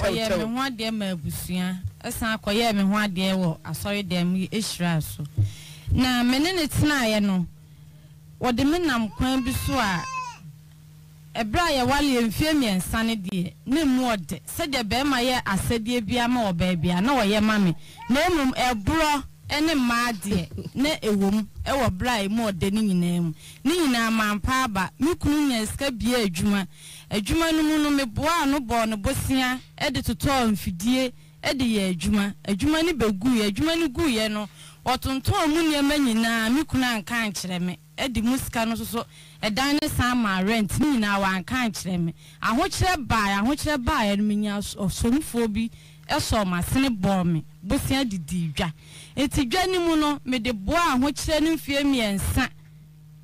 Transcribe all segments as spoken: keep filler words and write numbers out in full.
tell tell me one dear mabusia esa akoye me ho ade wo asori dem ehira so na menene tenaye no wode menam kwan bi so a ebra ye wale mfie miensa ne de ne mu ode se de be ma ye asede bia ma oba bia na wo ye mame na emum ebro ene ma de na ewom e wo bra e mu ode ne nyina mu ne nyina manpa aba me kunu nyeska bia adwuma adwuma no mu no meboa no bo no bosia e de totɔ mfidie e de ye adwuma adwuma ne beguye adwuma ne guye no otonton mu nyema nyina me kunu anka ankyereme e de musika no soso e dan ne sama rent ni nyina wa anka ankyereme aho kyere bae aho kyere bae no nya osomfo bi e so masene bɔ me bosia didi dwa enti dwa ni mu no me de boa aho kyere ne mfie miensa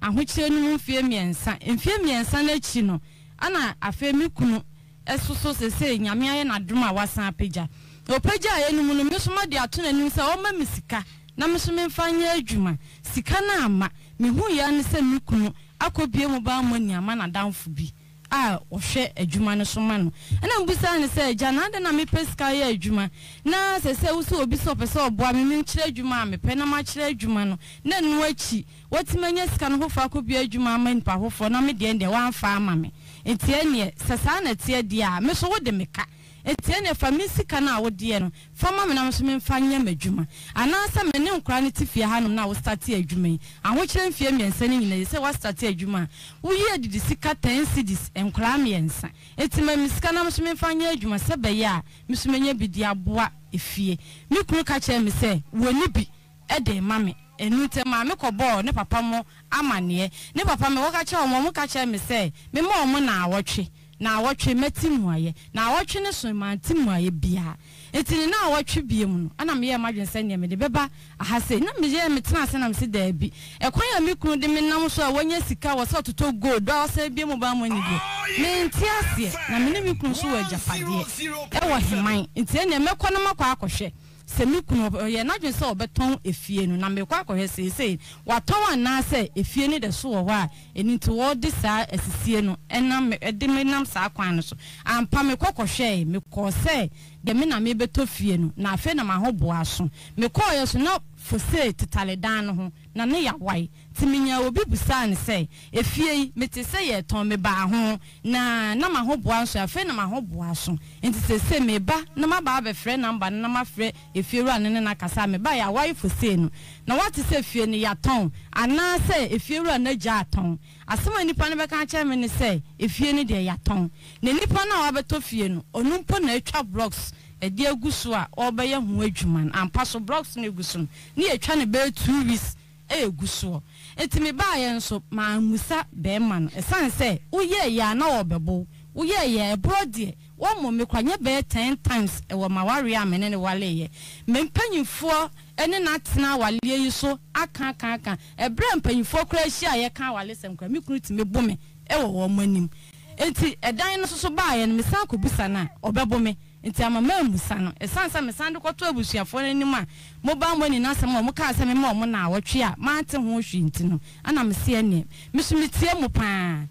aho kyere ne mfie miensa mfie miensa na chi no ana afemi kunu esoso sese nyame aye na drum a wasan pagya opagya aye no muno mesoma de ato nanim se o ma misika na mesoma mfanya adwuma sika na ama mehu ya ne se mikunu akobie mu ba mo nyama na danfo bi a ohwe adwuma ne soma no ana mbusa ne se agya na de na mepesika ya adwuma na sese wo se obi so pese oboa me menkyere adwuma me pe na makyere adwuma no na nu achi watimanya sika no hofa akobie adwuma ma npa hofo na me de nde wanfa ama me etiene sasa na tie dia me so wode meka etiene famisika na wode no fama me na so me fanya madwuma anansa me ne nkra ne tifia hanom na wo start adwuma yi aho kire mfie miensa ne nyina se wo start adwuma wo ye didi sika ten cedis nkra miensa etima misika na so me fanya adwuma se be ya me so menya bidi aboa efie me kunu ka kire me se woni bi e de mame enute mame kɔbɔ ne papa mo amane ne papa me woka kye omo mo ka kye me sɛ me ma omo na awɔtwe na awɔtwe matimu aye na awɔtwe ne so mantimu aye bia etini na awɔtwe bia mu no ana me yɛ madwensa ne me de beba ahase na me yɛ metena ase na me sɛ da bi ɛkwan a me kunu de me nam so a wonya sika wɔ sɛ totɔ gold dɔ sɛ bia mu ba mo ni bi me nti ase na me ne me kunu so wɔ agyapadeɛ ɛwɔ heman nti ne me kɔ no makɔ akɔhwɛ semi kuno ye na dwense obeton efie no na mekwa akɔhɛ sesei waton ana sɛ efie ne de so wɔ hɔ a eni nti wɔ de saa asisie no ɛna ɛde menam saa kwan no so ampa mekɔkɔhwɛ mekɔ sɛ de me na mebetɔ fie no na afɛ na mahoboa so mekɔ yɛ so na fose titale dan no ho na ne ya wai timinya obi busa ne sɛ efie yi mete sɛ yɛ tɔn me ba ho na na mahoboa so afɛ na mahoboa so enti sɛ sɛ me ba na ma ba abɛfrɛ number na ma frɛ efie ru ane na kasa me ba ya wai fose no na wate sɛ efie ne ya tɔn ana sɛ efie ru ane gya tɔn asɛma nipa ne bɛka kyɛ me ne sɛ efie ne de ya tɔn ne nipa na wabɛtɔ fie no onu mpo na atwa blocks edi aguso a obeye ho adwuma ampa so blocks ne aguso ne atwa ne be two weeks eguso etime ba ye nso ma musa be ma no esan se uye ya na obebo uye ya brode wo mo mekwanye be ten times e wo ma ware amene ne wale ye mempanyimfo ene na tena wale yi so aka aka aka ebre mpanyimfo kra hia ye kan wale sem kra mikru time bome e wo wo manim enti edan no so so ba ye ne mesa ko busa na obebo me nti ama mamusa no esansa mesande kɔtɔ abusuafo n'anima mo ba mo ni nasɛm a mo ka asɛm ma mo na awɔtwe a mante ho hwi nti no ana mse ani mesumitie mo pa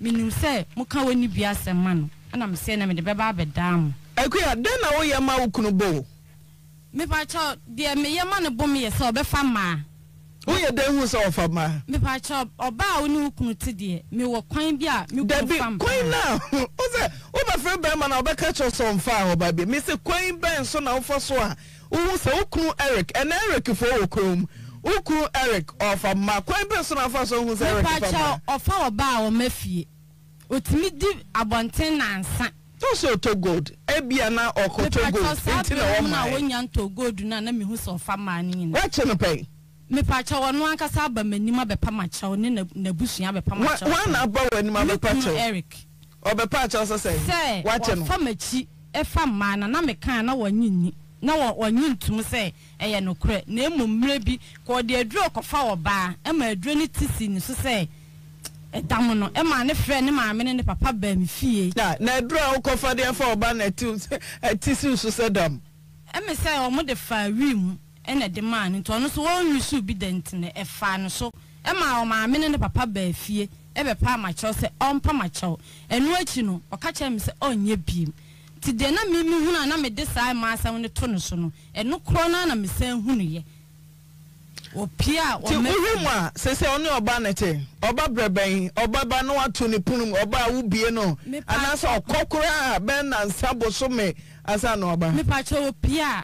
menim sɛ mo ka woni bia asɛm ma no ana mse na me de bɛba abɛda mo akua den na wo yɛ ma wo kunu bo me pa cha de me yɛ ma no bo me yɛ sɛ ɔbɛfa ma wo yɛ den hu sɛ ɔfa ma me pa cha ɔba wo ni kunu te de me wɔ kwan bi a me kunu fam kwan na o sɛ Free Berman, I'll be catch us on fire, baby. Mister Queen Benson, I'll for so. Who say, Ukru Eric, and Eric for Ukrum, Ukru Eric, or for my Queen Benson, I'll for so. Who's Eric? Of our bow, Mephi. With me, deep abundant and sack. Also, to good, Ebiana or Cotogo, until I own my young to go do not name who's of a man in. What's in a pay? Me pacha one one casaba, Menima be Pamacho, Nebusia be Pamacho. One above and Mamma Pacho, Eric. Obepatch also say, say, watch him from a cheap, a farm man, and I'm a can or nini. No one knew to say, a no credit, name maybe called the drug of our bar, and my drainy tissue, so say, a domino, a man, a friend, a mammy, and a papa bem fee. Now, draw coffee there for a banner to a tissue, so said them. And I say, I'll modify room and a demand into almost all you should be denting a fan so, and my mammy and a papa bem fee. Ebe pa ma chose on pa ma chow enu achi no o ka che me se onye biem today na me me hunu na me decide ma asem ne to no so no eno kro na na me san hunu ye opia o me hunu a se se oni oba na te oba breben oba ba no ato ne punum oba wubie no anase okokura ben na nsabo so me asa na oba me pa che opia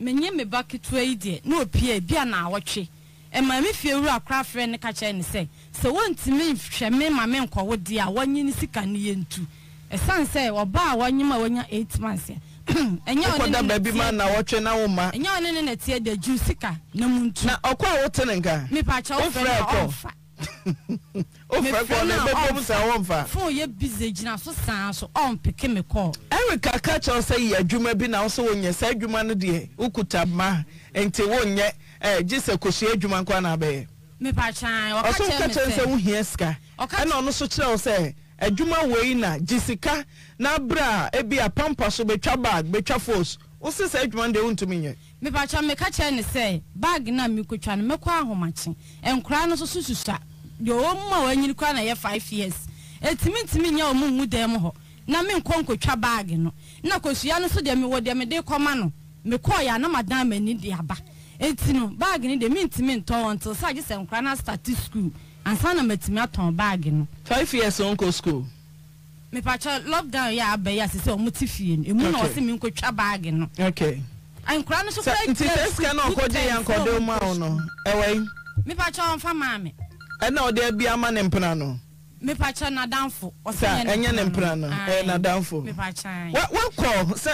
menye me ba ketua ide na opia bia na awotwe e ma me fie wura akra frɛ ne ka che ne se se wontimi hwɛ me ma me nkɔ wodi a wonyi ne sika ne yentu e san se oba a wonyima wonya eight months enya oni ne baby man na wotwe na wo ma enya oni ne ne tie da ju sika na muntu na okwa wote ne nka me pa cha ofrɛ ofrɛ ofrɛ ko ne bebom sa wonfa fo ye busy gina so san so on peke me call erika ka cha so ye adwuma bi na so wonye sa adwuma no de ukuta ma enti wonye eh jise kosie adwuma kwa na be me pa chan o ka chan se wo hia sika ana ono so kire o se adwuma wei na jisika na bra ebi apampa so betwa bag betwa force o se se adwuma de wontu menye me pa chan me ka chan ne se bag na me kotwa ne mekwa ahomache enkra no so sususa de o ma wanyiri kwa na ye five years etimi ntimi nya o mu mu dem ho na me nkonkotwa bag no na kosua no so de me wo de me de koma no me ko ya na madam ani de aba etinu bag ni de mintimi nton until say je senkra na start school and sana metimi aton bag no five years on ko school me pa cha lockdown ya abey asese o mutifie ni emu na o se mi nkotwa bag no okay ankra no so kwa interest ka na ko de yan ko de ma ono ewe me pa cha on fa maame e na o de bia ma ne mpana no me pa cha na danfo o se enye ne mpana no e na danfo me pa cha wa ko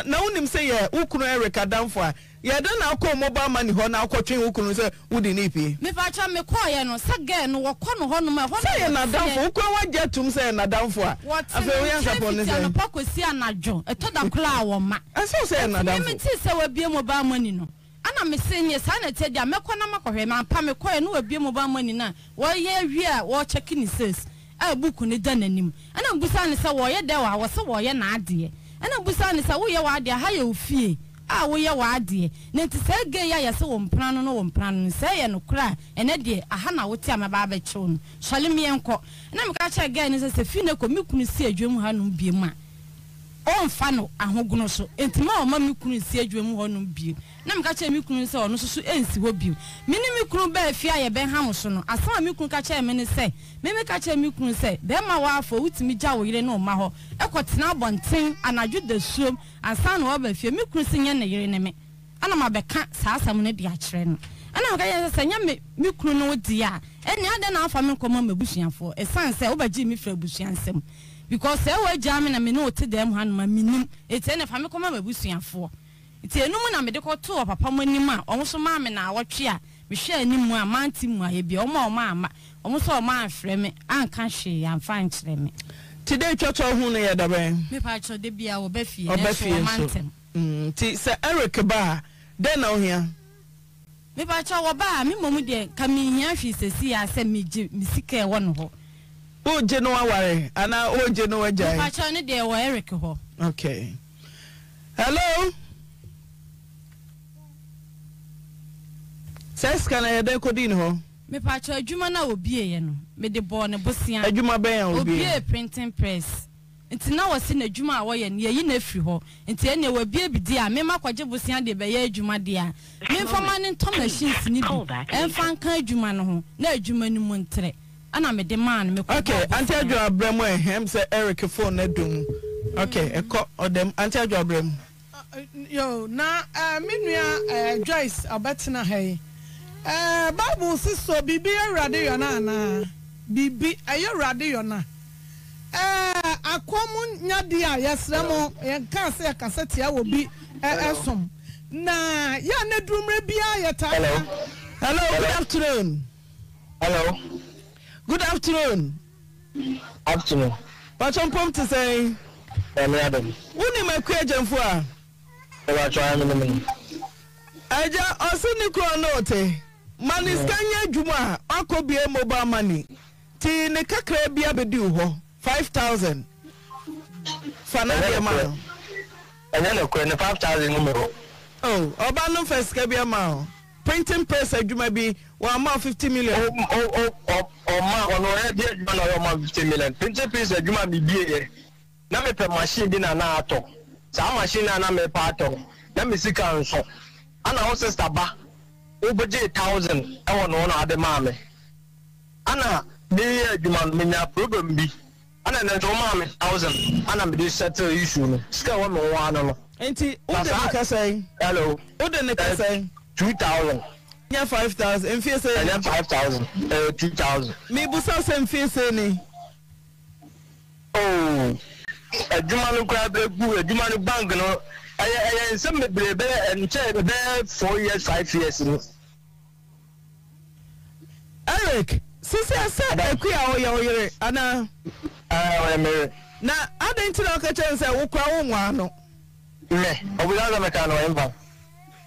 na unim se ye ukunu erika danfo a ya don na ko mobile money ho na akotwe ukunu se wudi ni pie me fa cha me ko ye no se ge no wo ko no ho no ma ho se ye na danfo ukun wa je tum se na danfo a afa we yan support ne se no pakosi anajo e to da kula wo ma aso se na danfo me ti se wa bie mobile money no ana me se nye sa na te dia me ko na makohwe ma pa me ko ye no wa bie mobile money na wo ye wi a wo check ni sales a buku ni da nanim ana busa ne se wo ye de wa wo se wo ye na ade ana busa ne se wo ye wa ade ha ye ofie a wo ye waade ne ti se ge ya yase wo mprano no wo mprano se ye no kra ene de aha na wo ti amaba ba che wo sole me enko na me ka che ge ne se se fi ne ko me kunu si adwam ha no biem a o mfa no ahogono so entima o ma me kunu si adwam ho no biem na me ka che me kunu se o no so so ensi ho biem me ne me kunu ba afia ye ben ha mo so no asan me kunu ka che me ne se me me ka che me kunu se be ma wa afo wutimi gya wo yire no ma ho ekotena bonten anadwo da suom asan no ba afia me kunu se nye ne yire ne me ana ma beka saa asam ne dia kire no ana ka ye se nya me me kunu no dia eni ade na afa me koma mabusuafo esan se wo ba gi me fra busuansem because e wo jam na me no te dem hanu ma minim ete ne fa me koma mabusuafo ete enum na me de ko to papa manim a omo so ma me na awotwe a me hwe animu a mantimu a ye bia omo omo ama omo so omo anhwere me anka hwe ya mfa ankyere me today chocho hu no ye daben me pa cho de bia wo ba fie e mantem mm ti se Eric ba den na ohia me pa cho wo ba me momu de ka me hia hwe sesi ya se me gi me sika e wo no ho o je no aware ana o je no aja me pa cho ne de wo Eric ho okay hello ses kana ye de kodin ho me pa cho adwuma na obie ye no me de bo ne bosia adwuma ben ya obie obie printing press nti na wose na adwuma a wo ye ne ye na firi ho nti ene wa bie bidi a me makwaje bosia de be ye adwuma de a me fama ne tom machines ni bi emfa kan adwuma no ho na adwuma ni mu ntre ana me de man me ko okay anti adwuma bremo ehem se Eric phone na dum okay eko odem anti adwuma bremo yo na me nua Joyce abetena hay eh Bible sister bibi erade yona na bibi ayorade yona eh akomu nyade a yesremo yenka se kasete a obi esom na ya na drumre bia yeta hello good afternoon hello good afternoon afternoon but I'm pumped to say Adam woni makwejemfo a eba try me me aja osini ko note mani skanya adwuma akobie mobile money ti ne kakra bia bedi ho five thousand fanade ma ene ne ko ne five thousand numero oh oba no first ka bia ma printing press adwuma bi wa ma fifty million o o o ma ono e di adwuma na ma fifty million printing press adwuma bi bi e na me pe machine bi na na ato Some machine and I'm a part of. Let me see. And I was sister ba. Over thousand. I want one other mammy. Anna, dear, you want me now problem be. Anna, no mammy, thousand. Anna, me this settle issue. Scare one more one. Auntie, what did you say? Hello. What did you say? Two thousand. Yeah, five thousand. And fear say, yeah, five thousand. Uh, two thousand. Me busa sem fear say. Oh. A Jumanu crab, a Jumanu bank, no. I am some baby and check there four years, five years. Eric, since I said, I queer all your Anna. I am married. Now, I didn't look at you and say, oh, crown one. Me, I will have a kind of ember.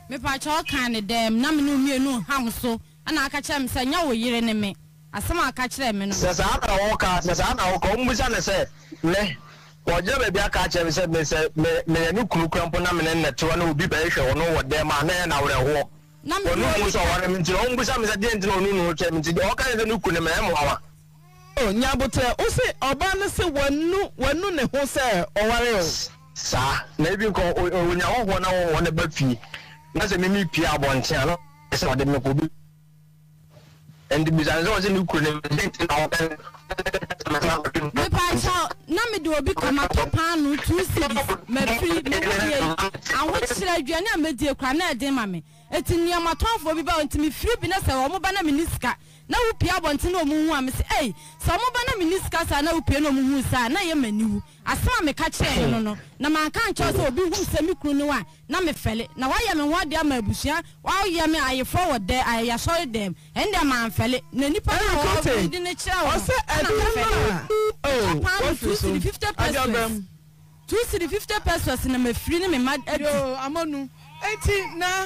Me, I talk kind of damn, no, no, how so, and I catch them, say, no, you're enemy. I somehow catch them. Says, I'm a walk out, says, I'm a home, which I said, me. Well, you may be a catcher, and said, may a new crew cramp on them and that one will be better or know what their man and our war. Number one was our own besides the end of noon or ten to all kinds of new Kunamama. Oh, Nabota, Ose, Obana said one no one no Hose or what else. Sir, maybe you call when you want one hour on the bed fee. That's a mini Pia Bonchano, that's what they make. And besides, I was a new Kunam. Me pacha, na me do obi kama topanu two cities, me free, me free. And what should do? I me do kwana ede mame. Eti niyama twelve obi ba enti me free bina se omo ba na miniska. Na upi abo enti no omo hu ame se, hey, se omo ba na miniska sa na upi no omo hu sa na ye maniwu. Asema me ka kire no no. Na man kan cho se obi hu se me kru no a, na me fele. Na wa ye me ho de amabusia, wa ye me aye forward there, aye yasori dem. Ende man fele. Na nipa ko obi di ne kira wo. Oh, what's this? Two fifty pesos. Two fifty pesos. And I'm free. I'm mad. Yo, amonu. Eti na,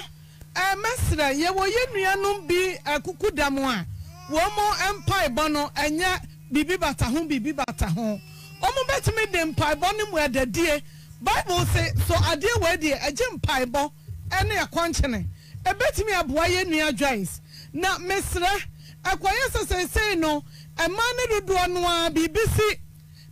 eh, mesra. Ye wo ye nuyanu bi akuku damwa. Womo empire bono enya bibi batahun bibi batahun. Omo beti me dem empire bono mu ededie. Bible say so adie wedie eje empire bon ene akwanchene. E beti me aboa ye nuya joyce. Na mesra akwaye sese say no. A man who do not be busy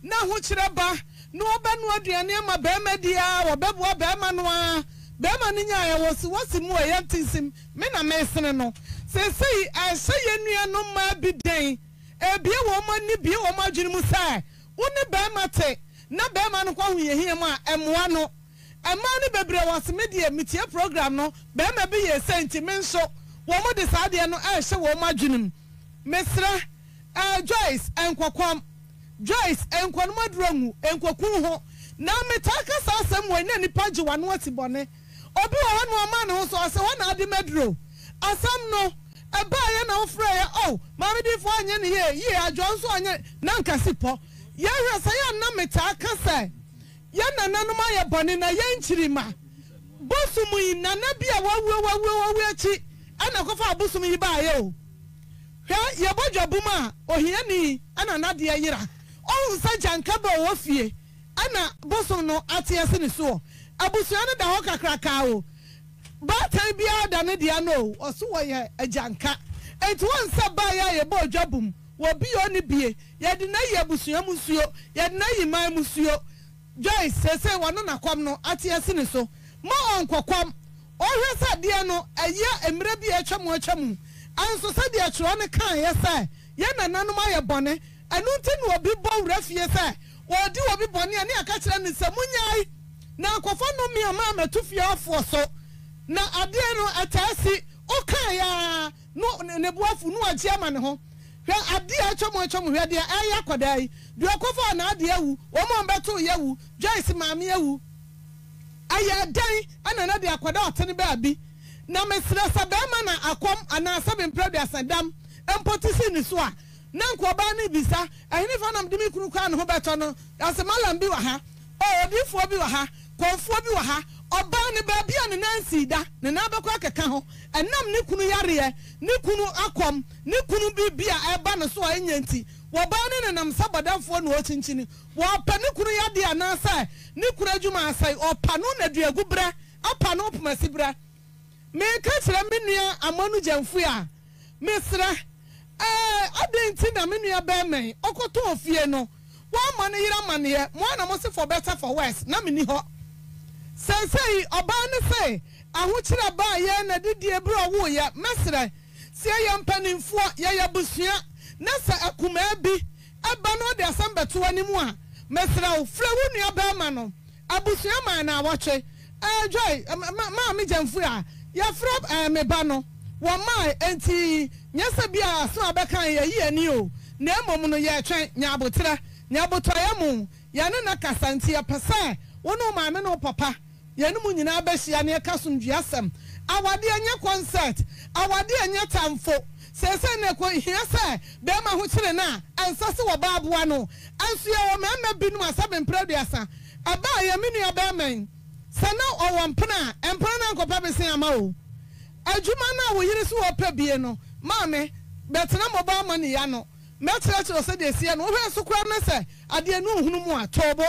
now, who should have no banwa diana, my bemedia or bebwa bemanoa. Bemania was what's in my emptiness, men are messing. No, say, say, I say, you know, my big day. A beer woman, you be on my Jimusa. Wouldn't bemate, no beman, who you hear my M one. A man bebre was media, meteor program. No, bema be a sentiment. So, one more decided, no, I shall want my Jim. Mesra. Uh, Joyce and Kwakwam Joyce and Kwanmadrangu and Kwakuho. Now me taka sa somewhere near Nipaji one what's bonnet. Or be one man also as one at the medro. As some no, a buyer no frayer. Oh, Mammy did one here, yeah, Johnson, Nankasipo. Yea, say I'm not metaka say. Yana Nanumaya Bonina Yan Chirima. Bosumi, Nanabia, what will we cheat? And I go for Bosumi by you. Ya bojo buma ohiani ana nade yira o nsa jankaba ofie ana boso no atiase ne so abusua ne da ho kakraka o ba tan bia da ne dia no o so wo ye ajanka enti won sa ba ya ye bojo bum wo bi oni bie ye de na ye abusua musuo ye de na yiman musuo Joyce sese wono nakom no atiase ne so ma onkokom o hwesa de no eya emre bi etwa mu etwa mu and so said the Atronic can, yes, sir. Yan and Anumaya Bonnet, and Nunton will be born ref, yes, sir. Or do will be born near Catherine in Samunia. Now, Kofano me a mamma to fear for so. Now, Adiano Atasi, Okaya, no Nebuafu, no a German home. Here, Adia Chomochom, where dear Ayakodai, do a cover and Adiahu, Oman Bato Yahu, Joyce Mamiahu. I die, and another Aquadot and Baby. Na mesra sabema na akwam ana sabem prade asadam empotisi ni so a na nkoba ni bisa ehne fanam de me kuru kan ho beto no asemalam bi wa ha o odifo bi wa ha konfo bi wa ha oba ni ba bia ne nansi da ne na abekwa keka ho enam ne kunu yare ne kunu akwam ne kunu bi bia eba ne so enyanti wo ba ne nam sabadamfo no ochinchini wo pa ne kunu yade ana sai ne kunu adwuma asai opa no na duagu bra apa no pomasi bra me kachira menua amanu jamfu ya mesra eh adenti na menua be men okoto ofie no wa mane yira mane ye mo na mo se for better for worse na meni ho Sensei, Obana say, I want you to buy yen a didier bro, ya, Messer, say yam penning for Yaya Busia, Nessa Akumebi, Abano de Assamba to any more, Messer, Flawunia Bermano, Abusia Mana watcher, a joy, Mammy Jamfua, ya Frab and Mebano, one my auntie, Yasabia, Snabaka, ya ye and you, Nemomono ya train, Yabotra, Yabotrayamu, Yanana Cassantia Passa, one of my men or papa. Yenumu nyina besia na ekasom duasem awade anya concert awade anya tamfo sese na ko hia se be ma ho kire na ansase wo baabo ano ansu ya wo mema binum asabe mpreduasa aba ya minu abamen sana owampna empra na nkopa besia ma o adjuma na wo yire so wo pa bie no maame betena moba ma ne ya no metra chiro se de sie no wo hwe so kra na se ade nu ohunu mu atobo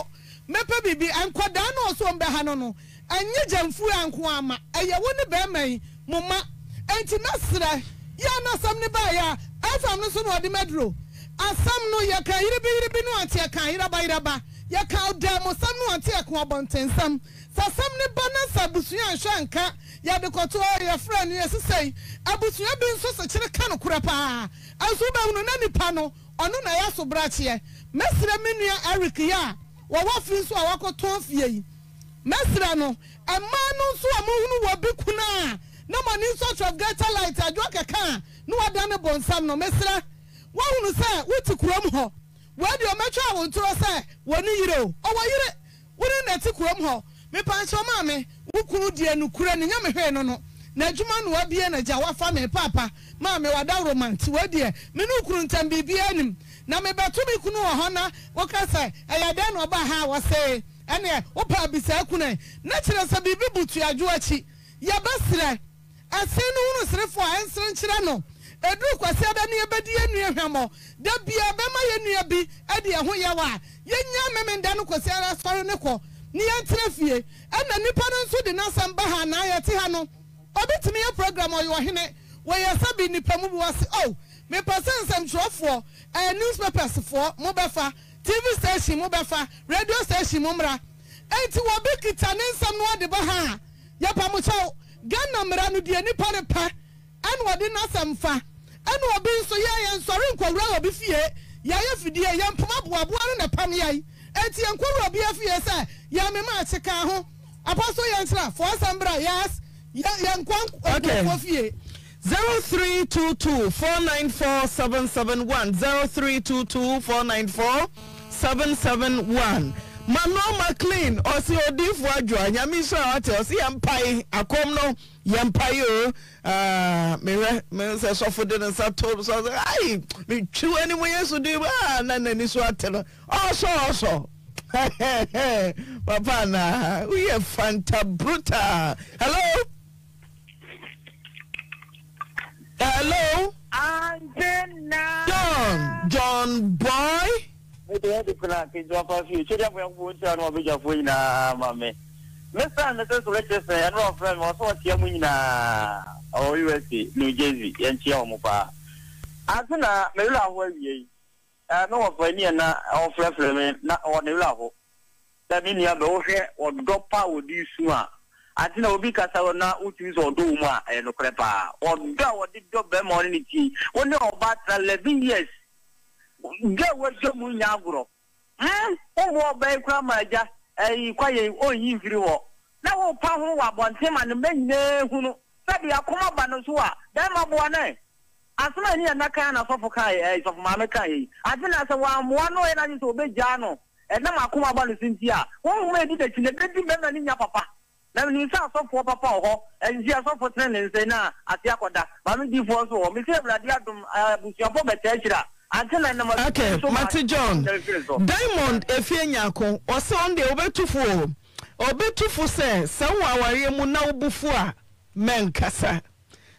mepa bibi enkoda na oso mbe ha no no enye jamfu anko ama eye woni be mai moma enti nasra ya nasam ne ba ya afam no so no de medro asam no ya ka iribi iribi no ate ka iraba iraba ya ka demo sam no ate ko obontensam sasam ne ba na sabusuan hwanka ya de koto ya fra no yesesei abusuan bi nso so kire ka no kura pa azu ba hu no na nipa no ono na ya so brache mesra menua eric ya wawa finsu awa ko ton fie mesra no amanu so amuhunu wo bikuna na mani sort of greater light adwo keka na wadane bonsam no mesra wahunu se wuti kurom ho wadi o metwa wontro se woni yire o owa yire wuri na ti kurom ho me panche o maame wukuru die nukure ne nyame hwe no no na adwuma no wabie na ja wafa me papa maame wada romanti wadi e me nukuru ntam bibia anim na me betu mi kunu ho na wokase eyadan no ba ha wo se ene opa bisa kunai na kire se bibi butu adwo achi ya basire ase no unu sirefo a ensere nkire no edru kwase ada ne ebedi enu ehwemo da bia be ma yenu abi ade eho yawa yenya memenda no kwase ara soro ne ko ne yantrefie ena nipa no nso de nasam ba ha na ayete ha no obetimi ye program oyo hene wo yesabi nipa mu bi wase oh me person sam trofo eh newspapers for mobefa T V station mobefa radio station momra enti wo be kita ne sam no de ba ha ya pa mo chaw ganna mra no de ni pare pa anu ode na sam fa anu obi nso ye ye nsori nkwura obi fie ya ye fidie ye mpoma boabo anu na pam yai enti nkwura obi afie se ya me ma chika ho apostle ye nsra for sambra yes ye nkwan ko fie zero three two two four nine four seven seven one zero three two two four nine four seven seven one Manuel McLean osi odifo adwa nyamisha ate osi yampai akom no yampai o ah me me se sofo de nsa to so ai me twu ani mo yesu di ba na na ni so ate no oso oso papa na we are fanta brutal hello Hello? John. John Boy? Mister and Missus Richardson, and our friend was what Yamina or U S C, New Jersey, and Chiamupa. Asana, Mela, where ye are no friend and our friend, not on the level. That means you have the ocean or drop power with you sooner. Ati na obi kasa wona uti so do mu a eno krepa oga wodi do be mo ni ti woni oba tra eleven years oga wodi mu nya agro eh o wo be kwa maja eh kwa ye oyi firi wo na wo pa ho wa bonte ma no menye hunu sabi akoma ba no so a da ma bo na asma ni na kan na sofo kan eh sofo ma me kan yi ati na se wa mo no e na ni so be ja no e na ma akoma ba no sinti a wo mu e di de ti le di be na ni nya papa na mi nsa so for papa ho enji aso for training say na ati akoda ba mi di for so mi se brade adum abusia for beta chira antena na ma okay Mati John Diamond efie nyako o se on dey obetufo obetufo se se waware mu na obufu a men kasa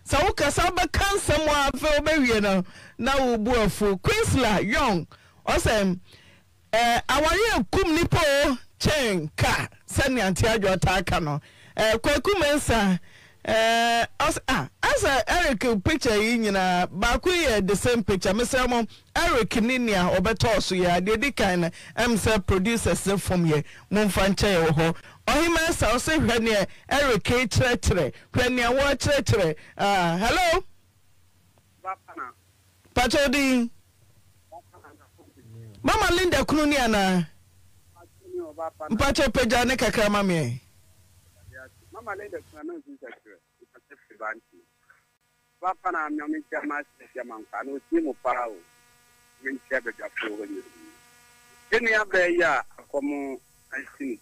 se wo kasa ba kansa mu afa obewie na na obu afu Queensland Young o se eh aware kum nipo chenka sani anti ajo taka no eh kwaku mensa eh as ah as Eric picture yi nyina ba ku ye the same picture mesem Eric ninia obeto so ya de dikan na em se producers from ye mo mfa nche ho Ohima sa ose hwene ereke tretre hwene wo tretre ah hello bapana patodi mama Linda kunu ni ana mpacho peja ne kakra mama e mama Linda kunu na nzinza kire mpacho banki bapana nyomi chama chama nkano timu pao min chebe ja poro ni ni abre ya komo asini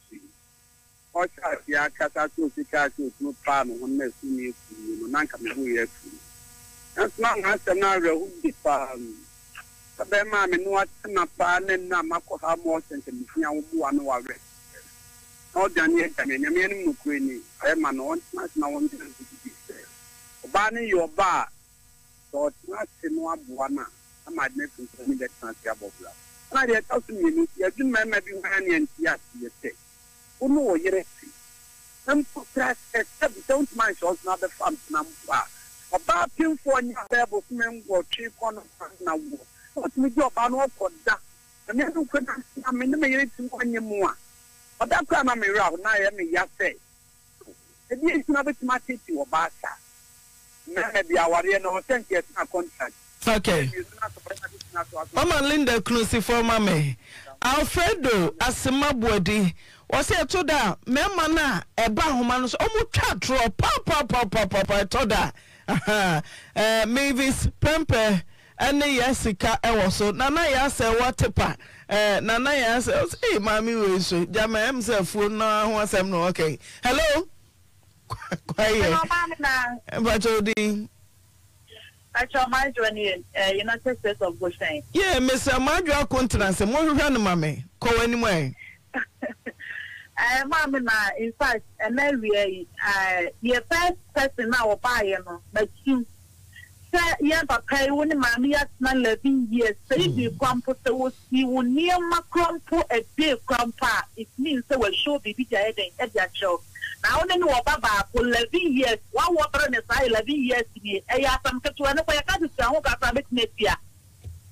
o cha ya kata tu sika tu no pano wonne sumi no nanka me hu ya tu asma na sana re hu di pano sabe ma me no atna pano na makoha mo sente mfia wo bua no wa re o dani e dani nyame ni no ku ni e ma no na na won de di se o ba ni yo ba so na se no abua na ama de ku ni de transia bobla na de ta su ni ni ya dun ma ma bi ha ni antia ti se uno yere am ko tras e sab don't mind us na the farm na mpa oba pin for nya bebo men go tree corner na wo what me job an ko da me no ko na me me yere tin ko nya mu a oda kwa na me ra na ya me ya se e bi is na bit match ti oba sa na me bi aware no send get na contract okay mama Linda Klusi for mama Alfredo Asimabwadi wose eto da mema na eba homa no so omutwa draw pa pa pa pa pa pa eto da eh Mavis Pempe ene yasika ewo so nana yase watepa eh nana yase eh mami we so jama em selfu na ho asem no okay hello kwaye ba jodi acho my journey eh United States of Goshen yeah Mister Madua continence mo hwehwe ne mame ko wani mo eh Uh, Mama, in fact, and then we uh, your first person now buy no, but you said, yeah, but pay one mammy at my eleven years, say you crumple the was you near my crumple a day grandpa. It means they will show baby heading at their show. Now, then, what about eleven years? One water on the side, eleven years to me. I have some to another country, I hope I make next year.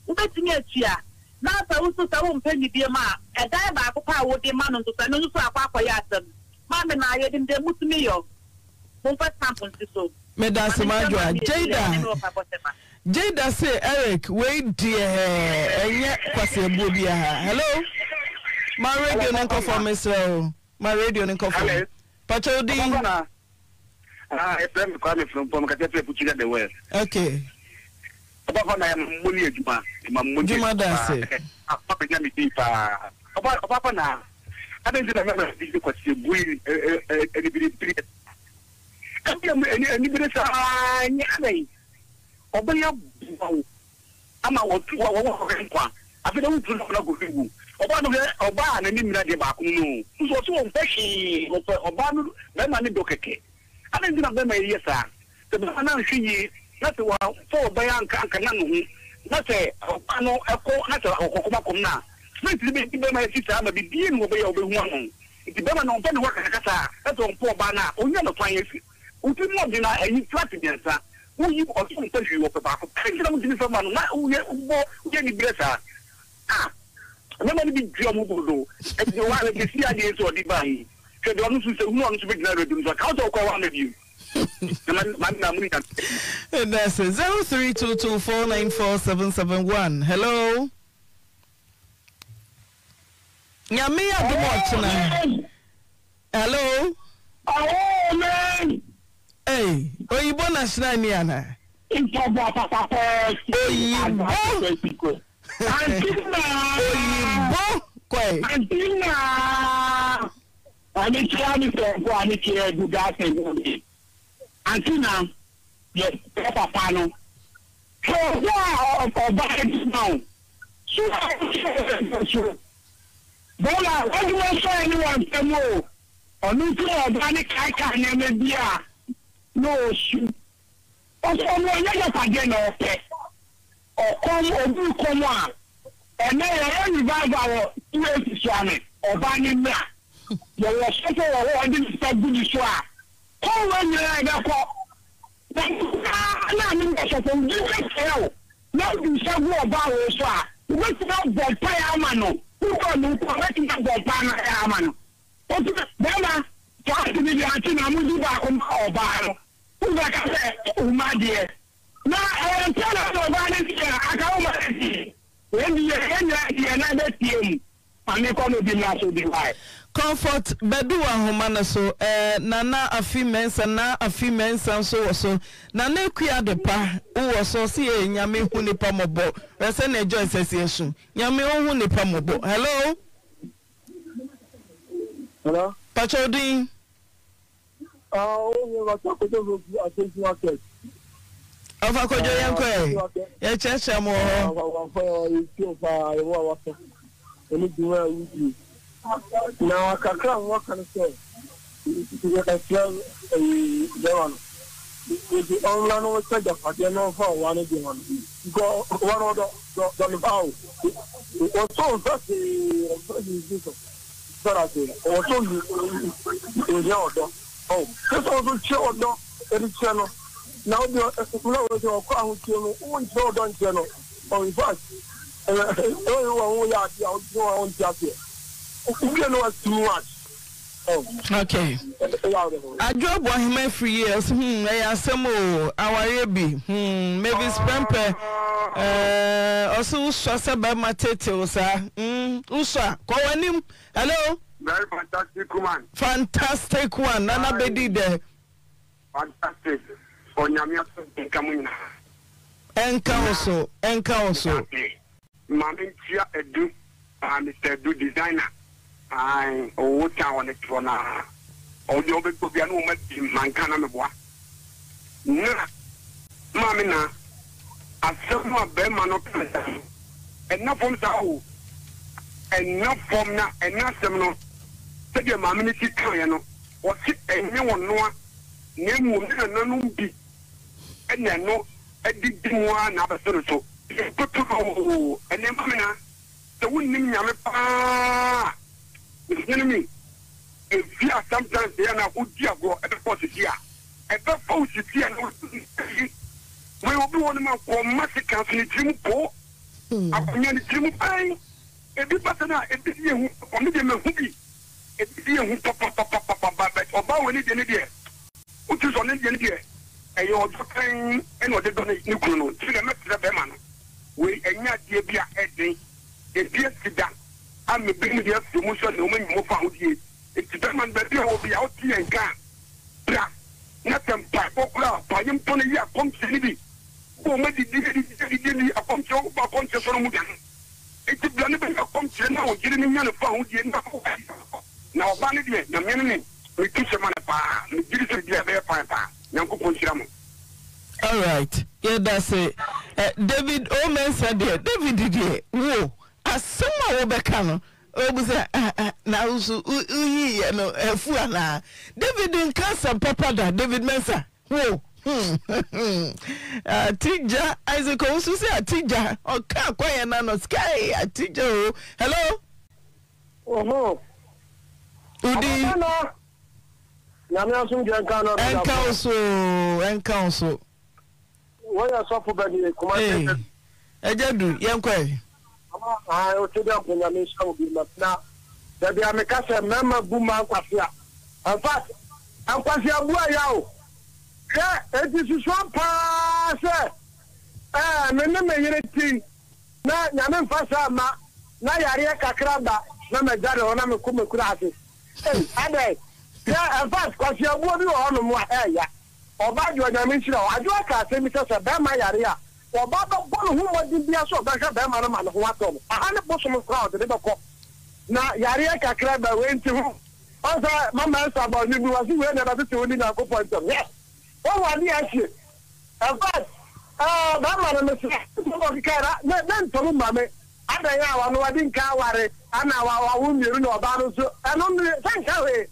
What's next year? Now, I was so own penny, dear ma, and I back up how would the man on the Sanuka Papayatam. Mamma and I didn't demo to me. Over samples to so. Madame Jada Jada say, Eric, wait, dear, and yet, Passia Bubia. Hello, my radio uncle for Miss Rowe. My radio uncle for me. Patodina. I am coming from Pomacate, put you at the west. Okay. About I am Mulia Juma, Mamma Dancy. About now, I don't remember the question. We anybody, I obey up. I'm out to our I don't know who. Obama, Obama, and Nimra de Bakuno, who's also on Pesci, Obama, Bemani Dokeke. I don't remember, yes, sir. The Banan she. That's why for Bayan Kankan, not a Pano, a co, not a Hokumacona. Smith, my sister, I'm a big deal over one. If you don't know what Kata, that's on poor Bana, or you're not trying to. Would you not deny any flatulence? Who you also touch you over back? I don't give someone, not who you better. Ah, nobody be Jomudo, and you are the C I A or Dibai. So the only who wants to be married to account or one of you. And that's it. Zero three two two four nine four seven seven one. Hello. Nyamia Dumotna. Hello. Oh man. Hey, oh you born as Naniana. Oh you. Oh you. I need to Antina, yes, Papa. So, yeah, or back now. So, I don't show anyone to move. Or nuclear organic, I can't even be a no shoot. Or someone else again, or pet. Or come or do come on. And then I revive our U S Islamic or banning that. There was something I didn't stop good to oh, when you are not the Comfort bedu wa humana so eh na na afi mensa na afi mensa so wo so na na kuya de pa wo so si e nyame hu ni pa mobo rese na joy sesi esu nyame hu ni pa mobo hello hello pachodin oh we wa talk to you attention market afa ko jo yanko e e cheche mo now, I can't walk on the same. The online was such a one of them. Go one of the bow. It was so funny. Sorry, or so. Oh, that's also children. Now, the crowd with you, one children channel. Oh, in fact, everyone will out your too much. Oh. Okay. I drop one my three years. Hmm. I am some more. Our baby. Hmm. Maybe spamper. Uh. Also, Ushasa by my tete Usa. Hmm. Usa. Call him. Hello. Very fantastic one. Fantastic one. Nana bedi there. Fantastic. Onyamia enkamuna. Enkaoso. Enkaoso. Mami tia edu. Ah, Mister Do designer. I oh, town it for now. Oh, you'll be an woman in Mancana. No, Mamina, I saw my Berman of Prince. Enough from Sao, enough from now, and not seminal. Take your mammy, Italiano, or sit and no one know. Name will not be. And then no, I did one other so. Put to go, and then Mamina, the wooden yampa. If you are sometimes there now, would you go at the post here? At the post here, we will do one more for massacres in the gym pool. I'm going to gym pie. Every person, every year, only the movie. Every year, who pop up, pop up, pop up, pop up, pop up, pop up, pop up, pop up, pop up, I'm a big deal to Musha, no man more found here. It's the man that will be out here and can. Not them type of crowd, by him pony a company. Oh, maybe a company of a conscious woman. It's a blended of company now, getting me on a found here. Now, Vanity, the minute we teach a man a bar, we did it to the other papa, Yanko Ponchamo. All right, yeah, that's it. David Omen said, David did it. Whoa. Asoma obekano obuza na usu uyi no efu ana David Nkansa papa da David Mensa wo atija Isaac usu se atija oka kwaye na no sky atija o hello oho udi na mi asun je Nkano Nkanso Nkanso wona so fo ba ni kuma se ejedu yenkwe I will tell you when I shall be now. There be a Mikasa member Buma Quasia. In fact, I'm Quasia Buayao. Yeah, it is one pass. I remember anything. Now, Yaman Fasama, Nayaria Kakraba, Namajaro, and I'm a Kumakurati. Yeah, in fact, Quasia Buayo on my area. Or by your dimension, I do a class, Mister Bamayaria. Or Baba Bolo, who would be a so better than Madame and Huatom. A hundred percent of crowd, the little cop. Now, Yariaka crab went to whom? Also, my master about you was you and another two in our point of yes. What was the issue? Of course, ah, Madame Cara, then to whom, Mammy, and I am no, I didn't coward, and now I won't be no about it. And only thank you.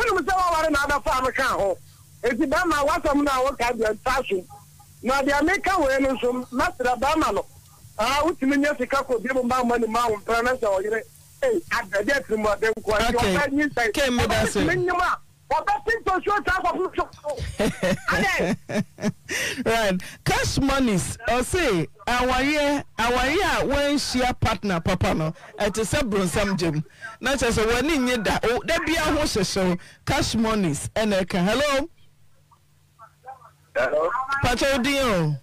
We will tell another farmer cow. If you don't know what I'm now, what kind of fashion. Now the American women from Master Bamano. I would mean Chicago, give them money, Mount Planets or at the death of them. Okay, okay, Right. Cash monies. I say, our year, our year, when she a partner, Papa, no, at a subbron, some gym. Not as a one in your da. Oh, there be a horse show. Cash monies. And I can. Hello? Hello? Pato Dio.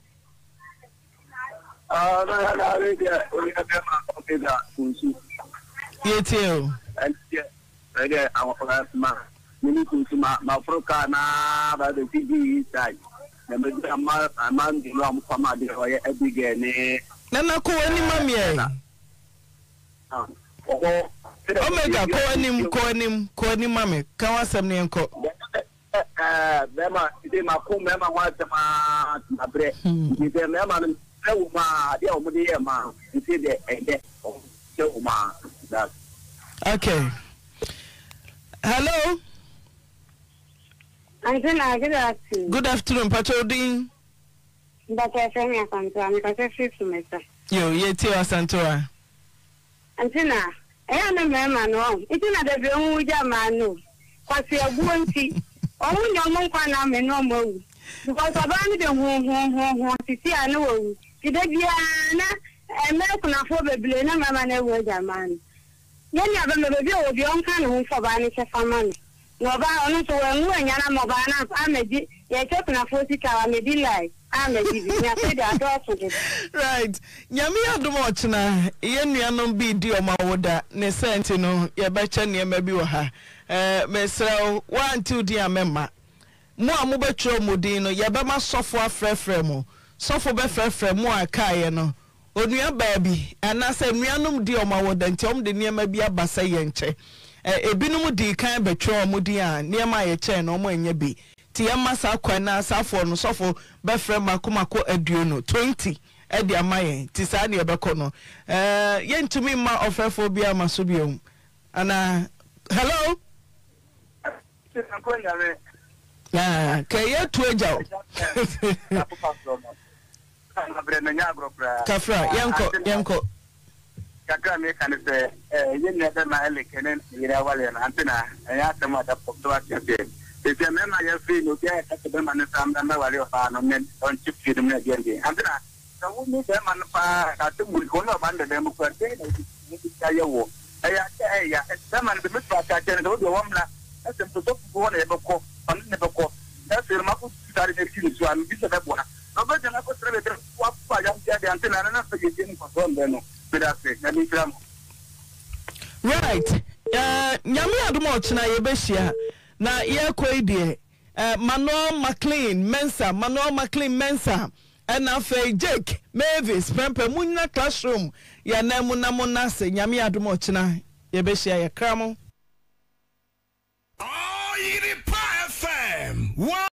Uh, no, no, no, yeah, my broker now by the T V side. And maybe a month, a month, you know, come out every day. Nana, call any mammy. Oh, Omega, call him, call him, call him, mammy. Come on, some name call. Mamma, they might call Mamma once a month, my bread. If they're Mamma, they're over there, ma. You see, they're so ma. Okay. Hello? Good afternoon. Good afternoon, Patrolling. But I from your Santora, because I feel so much. Yo, you tell Santora. Antina, I am a man, no. It's another young man, no. Because you are going to own your monk and I'm a normal. Because I want to home, home, home, home, to see I know. Kidabiana, American affordable, and my man, I was a man. Then you have another girl of young man for Vanish for money. No, I don't know. I'm a forty car, maybe like I'm a right. Yami Adomochna, Yenian be dear Mauda, Ne Sentinel, Yabachan, maybe her. Er, Messel, one, two dear member. More Mubetro Modino, Yabama software frefremo, software frefremo, more Cayano. O nia baby, and I said, Mianum dear Mauda, and Tom the near maybe a Basayanche. Ebinum di kan betwa mudia niema ye che na omo enye bi ti yema sa kwa na asafo no sofo be frem makomako aduono twenty e di amaye ti sa na ebeko no eh ye ntumi ma ofefo bi amaso biom ana hello na ke ye tueja kafra yanko yanko Kakra me can say, you never my election, you know, and Antenna, and ask them what the population did. If you remember your feet, you can't have them and some number of our men on chip feed them again. Antenna, so we need them and I think we go up under them for a day. I say, yeah, some of the mistakes I can do the one that that's a book on the book on the book. That's your mother started the kids one, this is that one. Nobody can have a trailer, what by the antenna and after you didn't perform them. Right. Uh, Nyami Adumoch na Yebeshia. Na ye kwede. Uh, Manuel McLean Mensa. Manuel McLean Mensa. And afe Jake Mavis. Pempe Muna Classroom. Ya na muna monase. Nyami Adumoch na Yebeshia ya kramo. Oh, Yiripa F M. Wow.